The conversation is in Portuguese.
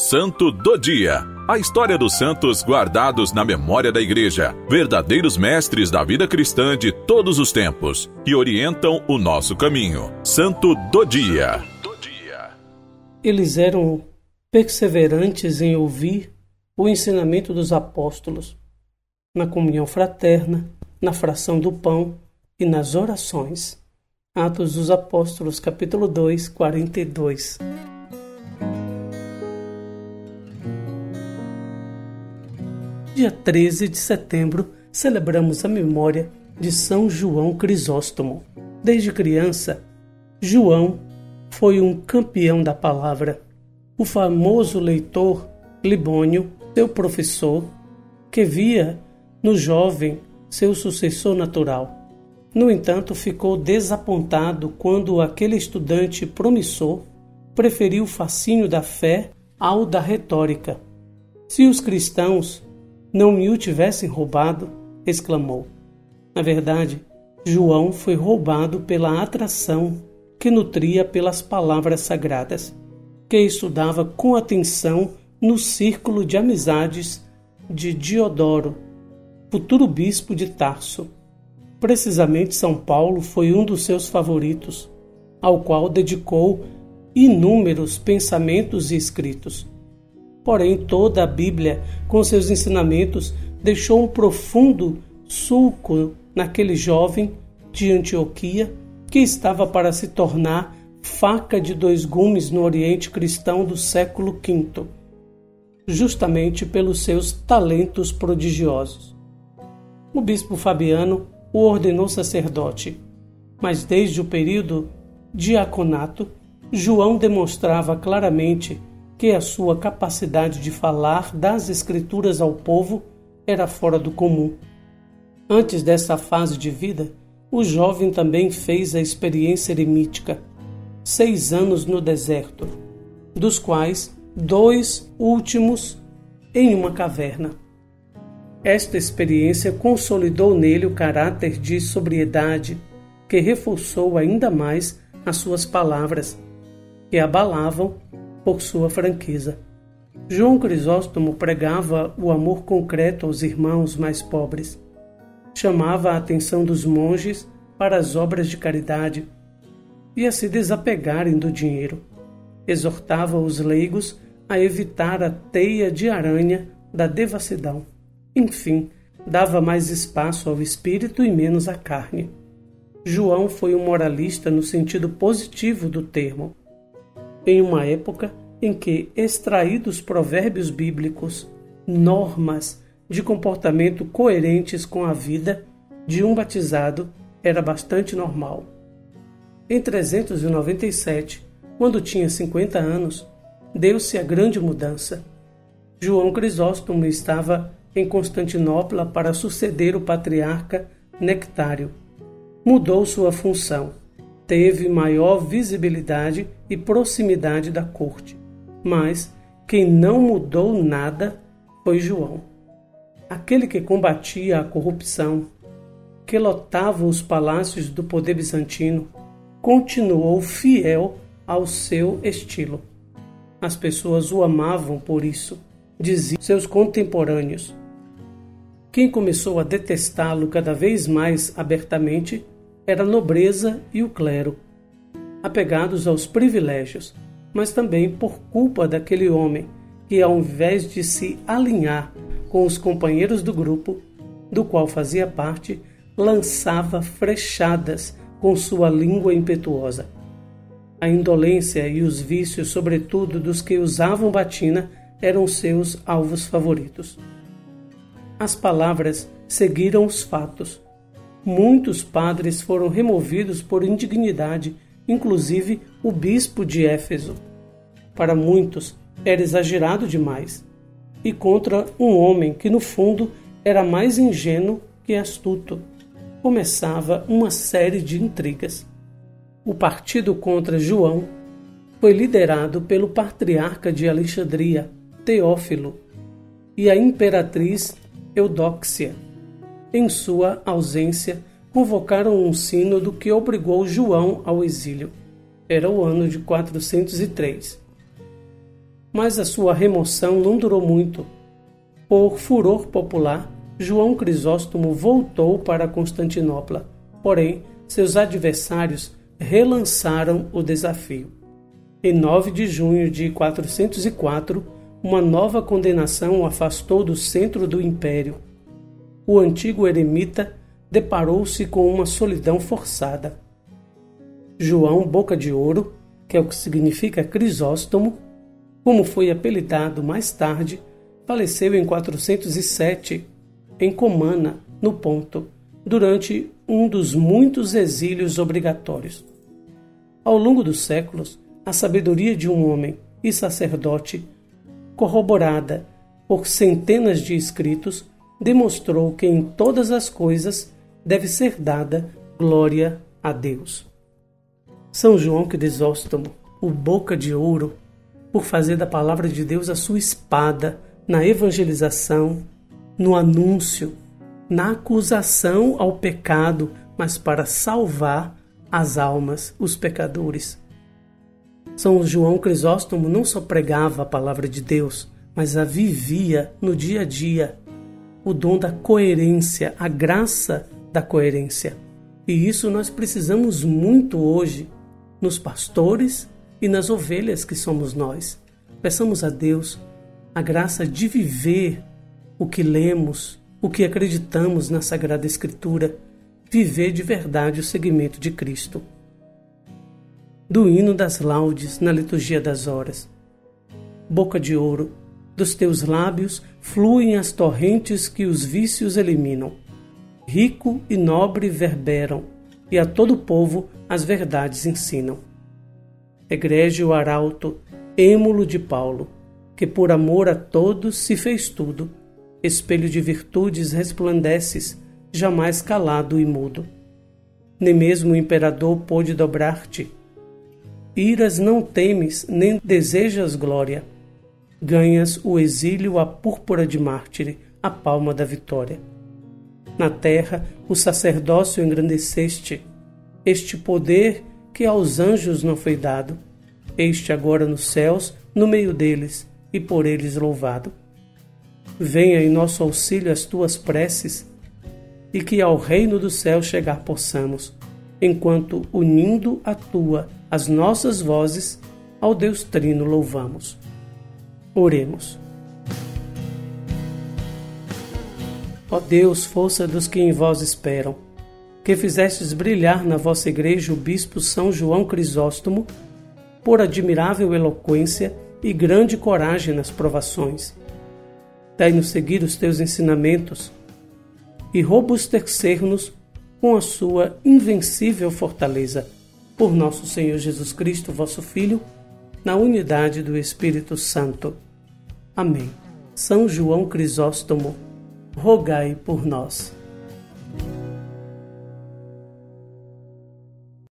Santo do Dia. A história dos santos guardados na memória da Igreja, verdadeiros mestres da vida cristã de todos os tempos, que orientam o nosso caminho. Santo do Dia. Eles eram perseverantes em ouvir o ensinamento dos apóstolos, na comunhão fraterna, na fração do pão e nas orações. Atos dos Apóstolos, capítulo 2, 42. Dia 13 de setembro, celebramos a memória de São João Crisóstomo. Desde criança, João foi um campeão da palavra. O famoso leitor Libônio, seu professor, que via no jovem seu sucessor natural. No entanto, ficou desapontado quando aquele estudante promissor preferiu o fascínio da fé ao da retórica. Se os cristãos não me o tivessem roubado, exclamou. Na verdade, João foi roubado pela atração que nutria pelas palavras sagradas, que estudava com atenção no círculo de amizades de Diodoro, futuro bispo de Tarso. Precisamente São Paulo foi um dos seus favoritos, ao qual dedicou inúmeros pensamentos e escritos. Porém, toda a Bíblia, com seus ensinamentos, deixou um profundo sulco naquele jovem de Antioquia que estava para se tornar faca de dois gumes no Oriente cristão do século V, justamente pelos seus talentos prodigiosos. O bispo Fabiano o ordenou sacerdote, mas desde o período diaconato, João demonstrava claramente que a sua capacidade de falar das Escrituras ao povo era fora do comum. Antes dessa fase de vida, o jovem também fez a experiência eremítica, 6 anos no deserto, dos quais 2 últimos em uma caverna. Esta experiência consolidou nele o caráter de sobriedade, que reforçou ainda mais as suas palavras, que abalavam por sua franqueza. João Crisóstomo pregava o amor concreto aos irmãos mais pobres. Chamava a atenção dos monges para as obras de caridade e a se desapegarem do dinheiro. Exortava os leigos a evitar a teia de aranha da devassidão. Enfim, dava mais espaço ao espírito e menos à carne. João foi um moralista no sentido positivo do termo. Em uma época em que, extraídos provérbios bíblicos, normas de comportamento coerentes com a vida de um batizado era bastante normal. Em 397, quando tinha 50 anos, deu-se a grande mudança. João Crisóstomo estava em Constantinopla para suceder o patriarca Nectário. Mudou sua função. Teve maior visibilidade e proximidade da corte. Mas quem não mudou nada foi João. Aquele que combatia a corrupção, que lotava os palácios do poder bizantino, continuou fiel ao seu estilo. As pessoas o amavam por isso, diziam seus contemporâneos. Quem começou a detestá-lo cada vez mais abertamente era a nobreza e o clero, apegados aos privilégios, mas também por culpa daquele homem que, ao invés de se alinhar com os companheiros do grupo, do qual fazia parte, lançava frechadas com sua língua impetuosa. A indolência e os vícios, sobretudo dos que usavam batina, eram seus alvos favoritos. As palavras seguiram os fatos. Muitos padres foram removidos por indignidade, inclusive o bispo de Éfeso. Para muitos, era exagerado demais, e contra um homem que, no fundo, era mais ingênuo que astuto. Começava uma série de intrigas. O partido contra João foi liderado pelo patriarca de Alexandria, Teófilo, e a imperatriz Eudóxia. Em sua ausência, convocaram um sínodo que obrigou João ao exílio. Era o ano de 403. mas a sua remoção não durou muito. Por furor popular, João Crisóstomo voltou para Constantinopla, porém seus adversários relançaram o desafio. Em 9 de junho de 404, uma nova condenação o afastou do centro do império. O antigo eremita deparou-se com uma solidão forçada. João Boca de Ouro, que é o que significa Crisóstomo, como foi apelidado mais tarde, faleceu em 407, em Comana, no Ponto, durante um dos muitos exílios obrigatórios. Ao longo dos séculos, a sabedoria de um homem e sacerdote, corroborada por centenas de escritos, demonstrou que em todas as coisas deve ser dada glória a Deus. São João Crisóstomo, o Boca de Ouro, por fazer da palavra de Deus a sua espada na evangelização, no anúncio, na acusação ao pecado, mas para salvar as almas, os pecadores. São João Crisóstomo não só pregava a palavra de Deus, mas a vivia no dia a dia. O dom da coerência, a graça da coerência. E isso nós precisamos muito hoje, nos pastores e nas ovelhas que somos nós. Peçamos a Deus a graça de viver o que lemos, o que acreditamos na Sagrada Escritura, viver de verdade o seguimento de Cristo. Do hino das laudes na liturgia das horas. Boca de ouro, dos teus lábios fluem as torrentes que os vícios eliminam. Rico e nobre verberam, e a todo o povo as verdades ensinam. Egrégio arauto, êmulo de Paulo, que por amor a todos se fez tudo. Espelho de virtudes resplandeces, jamais calado e mudo. Nem mesmo o imperador pôde dobrar-te. Iras não temes, nem desejas glória. Ganhas o exílio, a púrpura de mártire, a palma da vitória. Na terra o sacerdócio engrandeceste, este poder que aos anjos não foi dado, este agora nos céus, no meio deles, e por eles louvado. Venha em nosso auxílio as tuas preces, e que ao reino do céu chegar possamos, enquanto unindo a tua, as nossas vozes, ao Deus Trino louvamos. Oremos. Ó Deus, força dos que em vós esperam, que fizestes brilhar na vossa igreja o bispo São João Crisóstomo, por admirável eloquência e grande coragem nas provações. Dai-nos seguir os teus ensinamentos e robustecer-nos com a sua invencível fortaleza. Por nosso Senhor Jesus Cristo, vosso Filho, na unidade do Espírito Santo. Amém. São João Crisóstomo, rogai por nós.